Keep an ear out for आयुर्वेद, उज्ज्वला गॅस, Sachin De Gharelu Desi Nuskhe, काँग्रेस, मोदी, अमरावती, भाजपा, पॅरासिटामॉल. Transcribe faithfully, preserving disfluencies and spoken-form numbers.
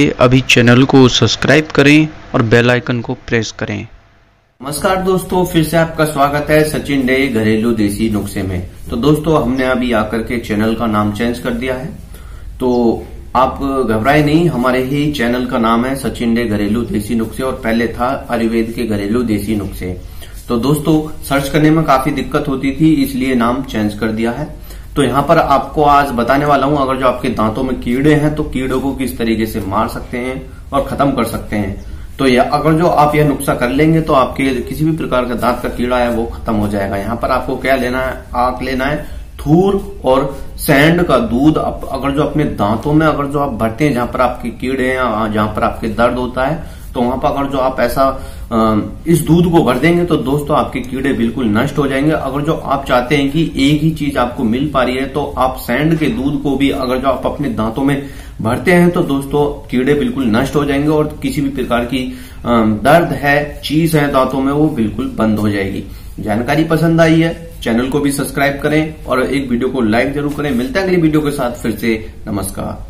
लिए अभी चैनल को सब्सक्राइब करें और बेल आइकन को प्रेस करें। नमस्कार दोस्तों, फिर से आपका स्वागत है सचिन डे घरेलू देसी नुस्खे में। तो दोस्तों, हमने अभी आकर के चैनल का नाम चेंज कर दिया है, तो आप घबराए नहीं, हमारे ही चैनल का नाम है सचिन डे घरेलू देसी नुस्खे और पहले था आयुर्वेद के घरेलू देसी नुस्खे। तो दोस्तों, सर्च करने में काफी दिक्कत होती थी, इसलिए नाम चेंज कर दिया है। तो यहाँ पर आपको आज बताने वाला हूँ, अगर जो आपके दांतों में कीड़े हैं तो कीड़ों को किस तरीके से मार सकते हैं और खत्म कर सकते हैं। तो यह अगर जो आप यह नुस्खा कर लेंगे तो आपके किसी भी प्रकार का दांत का कीड़ा है वो खत्म हो जाएगा। यहाँ पर आपको क्या लेना है, आक लेना है, थूर और सैंड का दूध। अगर जो अपने दांतों में अगर जो आप भरते हैं जहां पर आपके कीड़े हैं, जहां पर आपके दर्द होता है, तो वहां पर अगर जो आप ऐसा इस दूध को भर देंगे तो दोस्तों आपके कीड़े बिल्कुल नष्ट हो जाएंगे। अगर जो आप चाहते हैं कि एक ही चीज आपको मिल पा रही है तो आप सैंड के दूध को भी अगर जो आप अपने दांतों में भरते हैं तो दोस्तों कीड़े बिल्कुल नष्ट हो जाएंगे और किसी भी प्रकार की दर्द है, चीज है दांतों में, वो बिल्कुल बंद हो जाएगी। जानकारी पसंद आई है, चैनल को भी सब्सक्राइब करें और एक वीडियो को लाइक जरूर करें। मिलते हैं अगली वीडियो के साथ फिर से। नमस्कार।